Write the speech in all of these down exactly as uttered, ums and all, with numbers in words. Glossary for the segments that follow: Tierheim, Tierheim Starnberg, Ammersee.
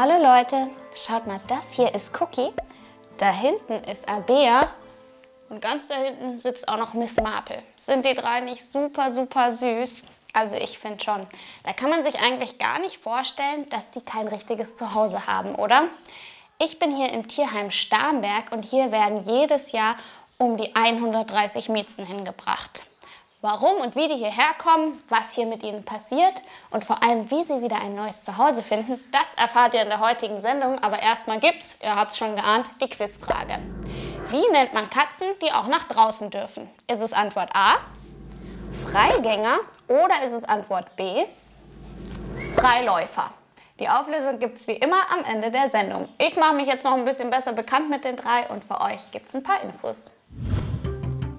Hallo Leute, schaut mal, das hier ist Cookie, da hinten ist Abea und ganz da hinten sitzt auch noch Miss Marple. Sind die drei nicht super, super süß? Also ich finde schon, da kann man sich eigentlich gar nicht vorstellen, dass die kein richtiges Zuhause haben, oder? Ich bin hier im Tierheim Starnberg und hier werden jedes Jahr um die hundertdreißig Miezen hingebracht. Warum und wie die hierher kommen, was hier mit ihnen passiert und vor allem, wie sie wieder ein neues Zuhause finden, das erfahrt ihr in der heutigen Sendung. Aber erstmal gibt's, ihr habt es schon geahnt, die Quizfrage. Wie nennt man Katzen, die auch nach draußen dürfen? Ist es Antwort A, Freigänger, oder ist es Antwort B, Freiläufer? Die Auflösung gibt es wie immer am Ende der Sendung. Ich mache mich jetzt noch ein bisschen besser bekannt mit den drei und für euch gibt es ein paar Infos.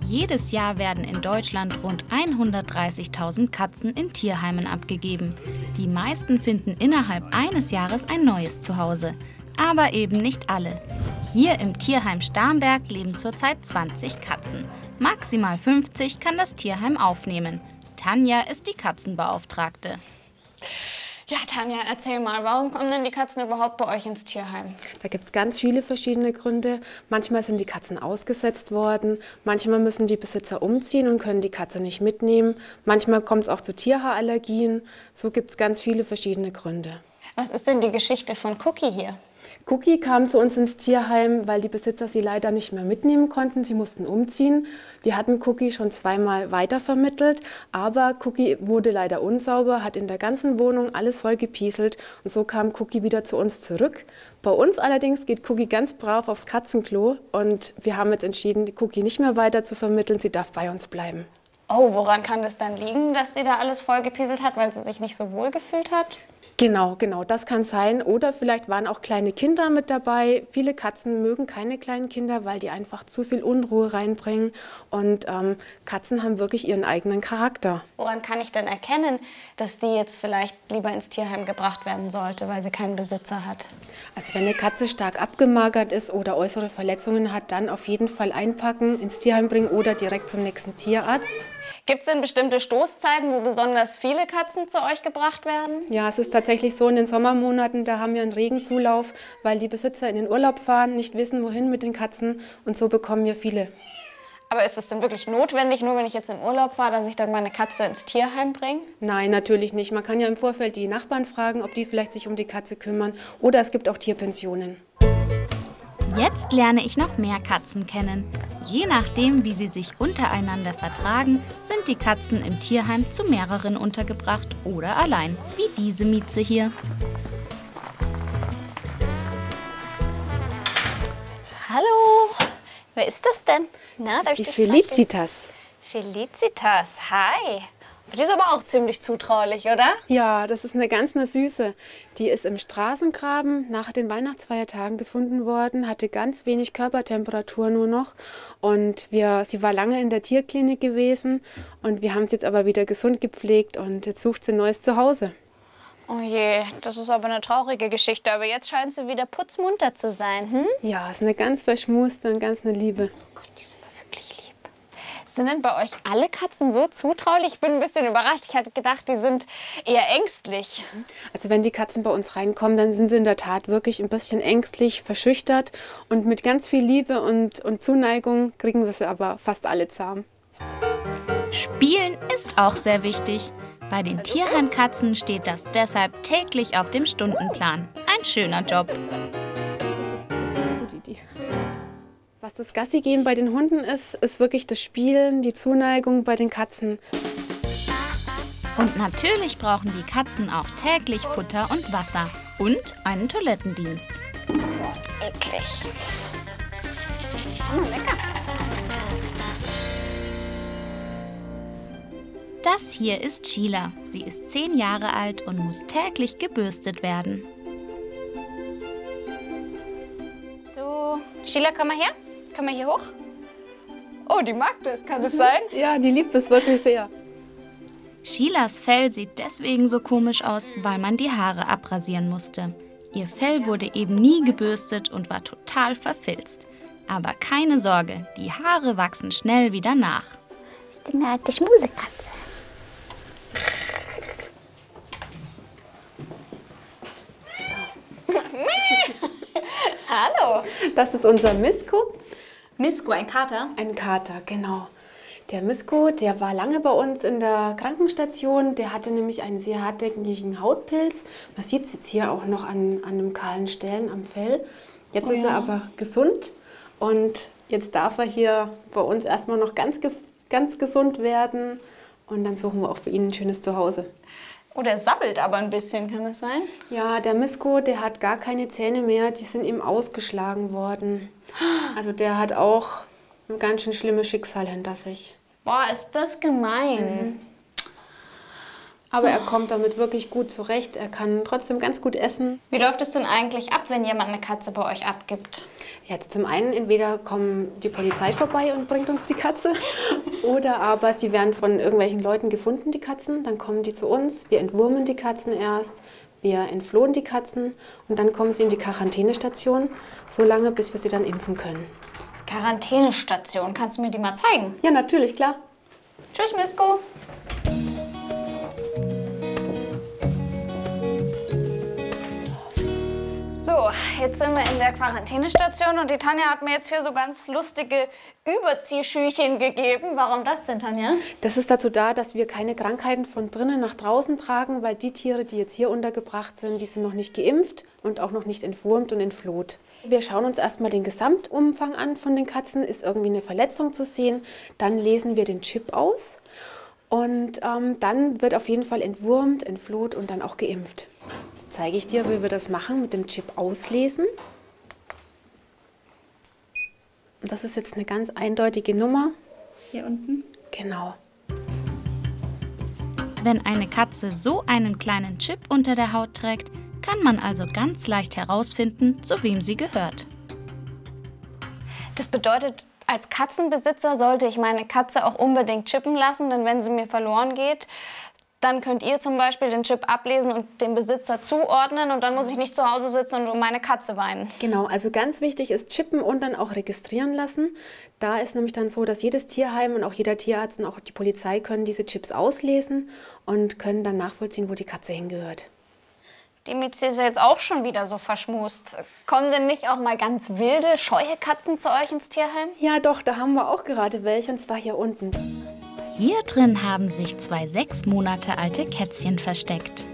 Jedes Jahr werden in Deutschland rund hundertdreißigtausend Katzen in Tierheimen abgegeben. Die meisten finden innerhalb eines Jahres ein neues Zuhause, aber eben nicht alle. Hier im Tierheim Starnberg leben zurzeit zwanzig Katzen. Maximal fünfzig kann das Tierheim aufnehmen. Tanja ist die Katzenbeauftragte. Ja, Tanja, erzähl mal, warum kommen denn die Katzen überhaupt bei euch ins Tierheim? Da gibt es ganz viele verschiedene Gründe. Manchmal sind die Katzen ausgesetzt worden, manchmal müssen die Besitzer umziehen und können die Katze nicht mitnehmen. Manchmal kommt es auch zu Tierhaarallergien. So gibt es ganz viele verschiedene Gründe. Was ist denn die Geschichte von Cookie hier? Cookie kam zu uns ins Tierheim, weil die Besitzer sie leider nicht mehr mitnehmen konnten. Sie mussten umziehen. Wir hatten Cookie schon zweimal weitervermittelt, aber Cookie wurde leider unsauber, hat in der ganzen Wohnung alles voll gepieselt und so kam Cookie wieder zu uns zurück. Bei uns allerdings geht Cookie ganz brav aufs Katzenklo und wir haben jetzt entschieden, Cookie nicht mehr weiter zu vermitteln. Sie darf bei uns bleiben. Oh, woran kann das dann liegen, dass sie da alles voll gepieselt hat, weil sie sich nicht so wohl gefühlt hat? Genau, genau, das kann sein. Oder vielleicht waren auch kleine Kinder mit dabei. Viele Katzen mögen keine kleinen Kinder, weil die einfach zu viel Unruhe reinbringen. Und ähm, Katzen haben wirklich ihren eigenen Charakter. Woran kann ich denn erkennen, dass die jetzt vielleicht lieber ins Tierheim gebracht werden sollte, weil sie keinen Besitzer hat? Also wenn eine Katze stark abgemagert ist oder äußere Verletzungen hat, dann auf jeden Fall einpacken, ins Tierheim bringen oder direkt zum nächsten Tierarzt. Gibt es denn bestimmte Stoßzeiten, wo besonders viele Katzen zu euch gebracht werden? Ja, es ist tatsächlich so, in den Sommermonaten, da haben wir einen regen Zulauf, weil die Besitzer in den Urlaub fahren, nicht wissen, wohin mit den Katzen und so bekommen wir viele. Aber ist es denn wirklich notwendig, nur wenn ich jetzt in Urlaub fahre, dass ich dann meine Katze ins Tierheim bringe? Nein, natürlich nicht. Man kann ja im Vorfeld die Nachbarn fragen, ob die vielleicht sich um die Katze kümmern oder es gibt auch Tierpensionen. Jetzt lerne ich noch mehr Katzen kennen. Je nachdem, wie sie sich untereinander vertragen, sind die Katzen im Tierheim zu mehreren untergebracht oder allein, wie diese Mieze hier. Hallo, wer ist das denn? Na, das ist die Felicitas. Felicitas, hi. Die ist aber auch ziemlich zutraulich, oder? Ja, das ist eine ganz eine Süße. Die ist im Straßengraben nach den Weihnachtsfeiertagen gefunden worden, hatte ganz wenig Körpertemperatur nur noch. Und wir, sie war lange in der Tierklinik gewesen und wir haben sie jetzt aber wieder gesund gepflegt und jetzt sucht sie ein neues Zuhause. Oh je, das ist aber eine traurige Geschichte, aber jetzt scheint sie wieder putzmunter zu sein, hm? Ja, ist eine ganz verschmuste und ganz eine Liebe. Oh Gott, die sind aber wirklich lieb. Sind denn bei euch alle Katzen so zutraulich? Ich bin ein bisschen überrascht. Ich hatte gedacht, die sind eher ängstlich. Also wenn die Katzen bei uns reinkommen, dann sind sie in der Tat wirklich ein bisschen ängstlich, verschüchtert. Und mit ganz viel Liebe und, und Zuneigung kriegen wir sie aber fast alle zahm. Spielen ist auch sehr wichtig. Bei den Tierheimkatzen steht das deshalb täglich auf dem Stundenplan. Ein schöner Job. Was das Gassigehen bei den Hunden ist, ist wirklich das Spielen, die Zuneigung bei den Katzen. Und natürlich brauchen die Katzen auch täglich Futter und Wasser und einen Toilettendienst. Boah, eklig. Oh, lecker. Das hier ist Sheila. Sie ist zehn Jahre alt und muss täglich gebürstet werden. So, Sheila, komm mal her. Kann man hier hoch? Oh, die mag das, kann das sein? Ja, die liebt das wirklich sehr. Sheilas Fell sieht deswegen so komisch aus, weil man die Haare abrasieren musste. Ihr Fell wurde eben nie gebürstet und war total verfilzt. Aber keine Sorge, die Haare wachsen schnell wieder nach. Ich bin eine alte Schmusekatze. Hallo. Das ist unser Misko. Misko, ein Kater? Ein Kater, genau. Der Misko, der war lange bei uns in der Krankenstation. Der hatte nämlich einen sehr hartnäckigen Hautpilz. Man sieht es jetzt hier auch noch an, an einem kahlen Stellen am Fell. Jetzt oh, ist ja. er aber gesund und jetzt darf er hier bei uns erstmal noch ganz, ganz gesund werden. Und dann suchen wir auch für ihn ein schönes Zuhause. Oh, der sabbelt aber ein bisschen, kann das sein? Ja, der Misko, der hat gar keine Zähne mehr, die sind ihm ausgeschlagen worden. Also der hat auch ein ganz schön schlimmes Schicksal hinter sich. Boah, ist das gemein. Mhm. Aber oh. er kommt damit wirklich gut zurecht, er kann trotzdem ganz gut essen. Wie läuft es denn eigentlich ab, wenn jemand eine Katze bei euch abgibt? Ja, also zum einen entweder kommt die Polizei vorbei und bringt uns die Katze oder aber sie werden von irgendwelchen Leuten gefunden, die Katzen. Dann kommen die zu uns, wir entwurmen die Katzen erst, wir entflohen die Katzen und dann kommen sie in die Quarantänestation, so lange, bis wir sie dann impfen können. Quarantänestation, kannst du mir die mal zeigen? Ja, natürlich, klar. Tschüss, Misko. So, jetzt sind wir in der Quarantänestation und die Tanja hat mir jetzt hier so ganz lustige Überziehschüchen gegeben. Warum das denn, Tanja? Das ist dazu da, dass wir keine Krankheiten von drinnen nach draußen tragen, weil die Tiere, die jetzt hier untergebracht sind, die sind noch nicht geimpft und auch noch nicht entwurmt und entfloht. Wir schauen uns erstmal den Gesamtumfang an von den Katzen. Ist irgendwie eine Verletzung zu sehen? Dann lesen wir den Chip aus und ähm, dann wird auf jeden Fall entwurmt, entfloht und dann auch geimpft. Jetzt zeige ich dir, wie wir das machen mit dem Chip auslesen. Das ist jetzt eine ganz eindeutige Nummer. Hier unten? Genau. Wenn eine Katze so einen kleinen Chip unter der Haut trägt, kann man also ganz leicht herausfinden, zu wem sie gehört. Das bedeutet, als Katzenbesitzer sollte ich meine Katze auch unbedingt chippen lassen, denn wenn sie mir verloren geht, dann könnt ihr zum Beispiel den Chip ablesen und dem Besitzer zuordnen und dann muss ich nicht zu Hause sitzen und um meine Katze weinen. Genau, also ganz wichtig ist chippen und dann auch registrieren lassen. Da ist nämlich dann so, dass jedes Tierheim und auch jeder Tierarzt und auch die Polizei können diese Chips auslesen und können dann nachvollziehen, wo die Katze hingehört. Die Mietze ist ja jetzt auch schon wieder so verschmust. Kommen denn nicht auch mal ganz wilde, scheue Katzen zu euch ins Tierheim? Ja doch, da haben wir auch gerade welche und zwar hier unten. Hier drin haben sich zwei sechs Monate alte Kätzchen versteckt.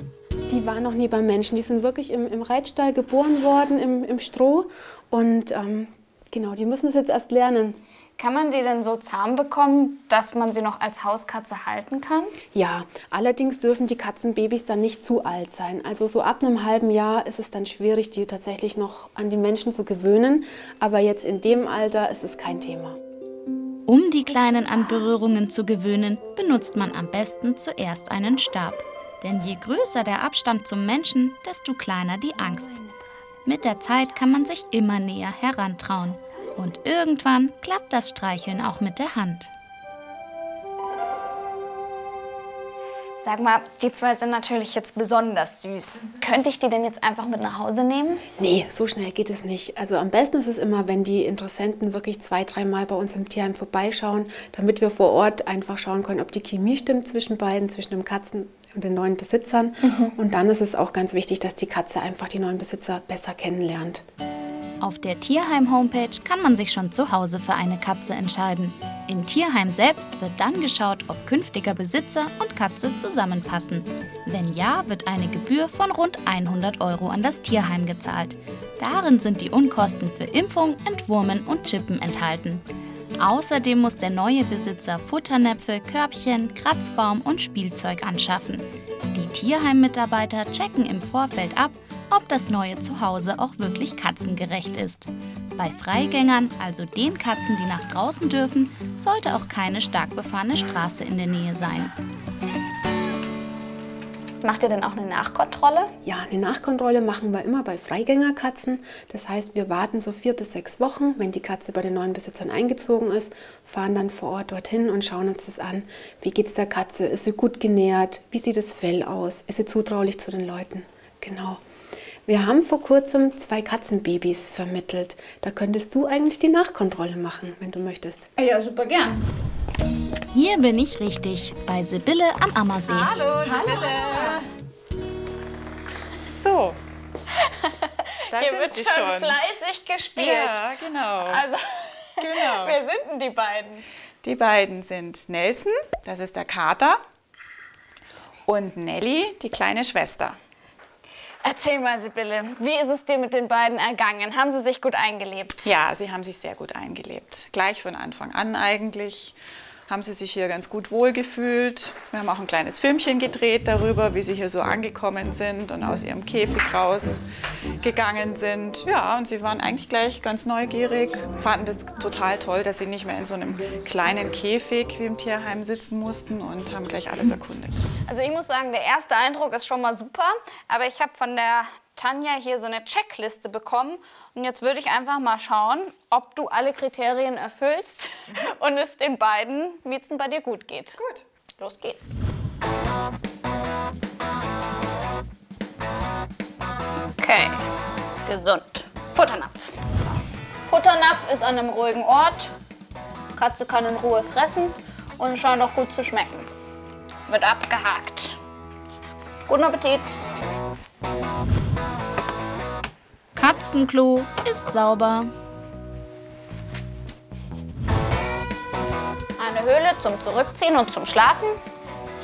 Die waren noch nie beim Menschen. Die sind wirklich im, im Reitstall geboren worden, im, im Stroh. Und ähm, genau, die müssen es jetzt erst lernen. Kann man die denn so zahm bekommen, dass man sie noch als Hauskatze halten kann? Ja, allerdings dürfen die Katzenbabys dann nicht zu alt sein. Also so ab einem halben Jahr ist es dann schwierig, die tatsächlich noch an die Menschen zu gewöhnen. Aber jetzt in dem Alter ist es kein Thema. Um die Kleinen an Berührungen zu gewöhnen, benutzt man am besten zuerst einen Stab. Denn je größer der Abstand zum Menschen, desto kleiner die Angst. Mit der Zeit kann man sich immer näher herantrauen. Und irgendwann klappt das Streicheln auch mit der Hand. Sag mal, die zwei sind natürlich jetzt besonders süß. Könnte ich die denn jetzt einfach mit nach Hause nehmen? Nee, so schnell geht es nicht. Also am besten ist es immer, wenn die Interessenten wirklich zwei, dreimal bei uns im Tierheim vorbeischauen, damit wir vor Ort einfach schauen können, ob die Chemie stimmt zwischen beiden, zwischen dem Katzen und den neuen Besitzern. Mhm. Und dann ist es auch ganz wichtig, dass die Katze einfach die neuen Besitzer besser kennenlernt. Auf der Tierheim-Homepage kann man sich schon zu Hause für eine Katze entscheiden. Im Tierheim selbst wird dann geschaut, ob künftiger Besitzer und Katze zusammenpassen. Wenn ja, wird eine Gebühr von rund hundert Euro an das Tierheim gezahlt. Darin sind die Unkosten für Impfung, Entwurmen und Chippen enthalten. Außerdem muss der neue Besitzer Futternäpfe, Körbchen, Kratzbaum und Spielzeug anschaffen. Die Tierheim-Mitarbeiter checken im Vorfeld ab, ob das neue Zuhause auch wirklich katzengerecht ist. Bei Freigängern, also den Katzen, die nach draußen dürfen, sollte auch keine stark befahrene Straße in der Nähe sein. Macht ihr denn auch eine Nachkontrolle? Ja, eine Nachkontrolle machen wir immer bei Freigängerkatzen. Das heißt, wir warten so vier bis sechs Wochen, wenn die Katze bei den neuen Besitzern eingezogen ist, fahren dann vor Ort dorthin und schauen uns das an. Wie geht's der Katze? Ist sie gut genährt? Wie sieht das Fell aus? Ist sie zutraulich zu den Leuten? Genau. Wir haben vor kurzem zwei Katzenbabys vermittelt. Da könntest du eigentlich die Nachkontrolle machen, wenn du möchtest. Ja, super gern. Hier bin ich richtig, bei Sibylle am Ammersee. Hallo, Sibylle. Hallo. So. Da Hier wird schon, schon fleißig gespielt. Ja, genau. Also, genau. Wer sind denn die beiden? Die beiden sind Nelson, das ist der Kater, und Nelly, die kleine Schwester. Erzähl mal, Sibylle, wie ist es dir mit den beiden ergangen? Haben sie sich gut eingelebt? Ja, sie haben sich sehr gut eingelebt. Gleich von Anfang an eigentlich haben sie sich hier ganz gut wohlgefühlt. Wir haben auch ein kleines Filmchen gedreht darüber, wie sie hier so angekommen sind und aus ihrem Käfig rausgegangen sind. Ja, und sie waren eigentlich gleich ganz neugierig, fanden das total toll, dass sie nicht mehr in so einem kleinen Käfig wie im Tierheim sitzen mussten und haben gleich alles erkundet. Also ich muss sagen, der erste Eindruck ist schon mal super, aber ich habe von der Tanja hier so eine Checkliste bekommen und jetzt würde ich einfach mal schauen, ob du alle Kriterien erfüllst und es den beiden Miezen bei dir gut geht. Gut. Los geht's. Okay. Gesund. Futternapf. Futternapf ist an einem ruhigen Ort. Katze kann in Ruhe fressen und scheint auch gut zu schmecken. Wird abgehakt. Guten Appetit. Katzenklo ist sauber. Eine Höhle zum Zurückziehen und zum Schlafen.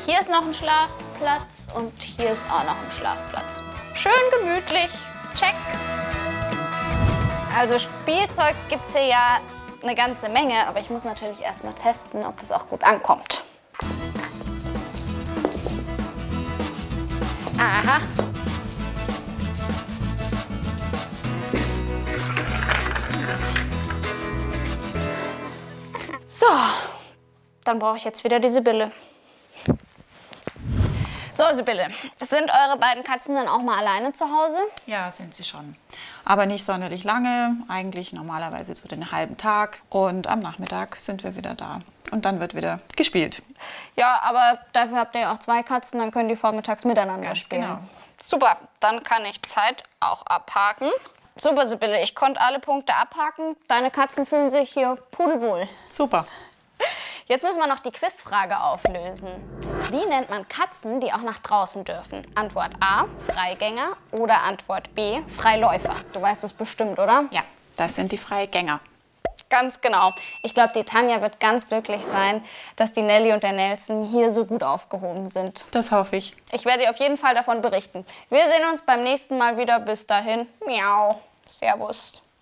Hier ist noch ein Schlafplatz und hier ist auch noch ein Schlafplatz. Schön gemütlich. Check. Also Spielzeug gibt es hier ja eine ganze Menge, aber ich muss natürlich erst mal testen, ob das auch gut ankommt. Aha. So, dann brauche ich jetzt wieder die Sibylle. So, Sibylle, sind eure beiden Katzen dann auch mal alleine zu Hause? Ja, sind sie schon. Aber nicht sonderlich lange, eigentlich normalerweise so den halben Tag. Und am Nachmittag sind wir wieder da. Und dann wird wieder gespielt. Ja, aber dafür habt ihr ja auch zwei Katzen, dann können die vormittags miteinander Ganz spielen. Genau. Super, dann kann ich Zeit auch abhaken. Super, Sibylle, ich konnte alle Punkte abhaken. Deine Katzen fühlen sich hier pudelwohl. Super. Jetzt müssen wir noch die Quizfrage auflösen. Wie nennt man Katzen, die auch nach draußen dürfen? Antwort A, Freigänger, oder Antwort B, Freiläufer. Du weißt es bestimmt, oder? Ja, das sind die Freigänger. Ganz genau. Ich glaube, die Tanja wird ganz glücklich sein, dass die Nelly und der Nelson hier so gut aufgehoben sind. Das hoffe ich. Ich werde dir auf jeden Fall davon berichten. Wir sehen uns beim nächsten Mal wieder. Bis dahin. Miau. Servus.